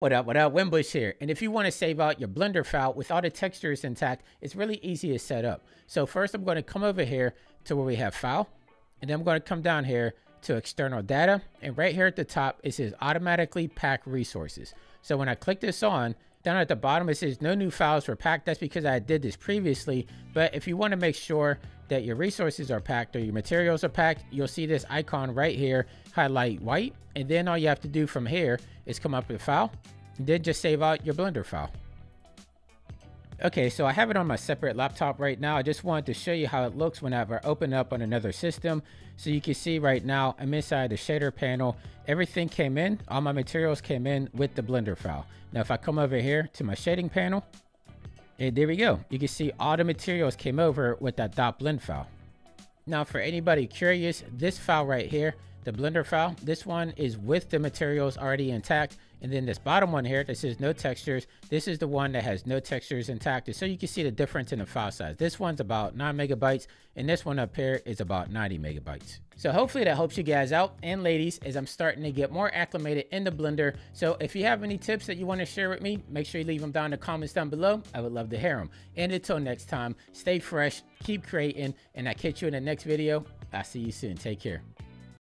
What up, Wimbush here. And if you want to save out your Blender file with all the textures intact, it's really easy to set up. So first I'm going to come over here to where we have file, and then I'm going to come down here to external data. And right here at the top, it says automatically pack resources. So when I click this on, down at the bottom, it says no new files were packed. That's because I did this previously. But if you want to make sure that your resources are packed or your materials are packed, you'll see this icon right here, highlight white. And then all you have to do from here is come up with file and then just save out your Blender file. Okay, so I have it on my separate laptop right now. I just wanted to show you how it looks whenever I open up on another system. So you can see right now, I'm inside the shader panel. Everything came in, all my materials came in with the Blender file. Now, if I come over here to my shading panel, and there we go. You can see all the materials came over with that .blend file. Now, for anybody curious, this file right here, the Blender file, this one is with the materials already intact. And then this bottom one here that says no textures, this is the one that has no textures intact. So you can see the difference in the file size. This one's about 9 MB and this one up here is about 90 MB. So hopefully that helps you guys out, and ladies, as I'm starting to get more acclimated in the Blender. So if you have any tips that you want to share with me, make sure you leave them down in the comments down below. I would love to hear them. And until next time, stay fresh, keep creating, and I'll catch you in the next video. I'll see you soon. Take care.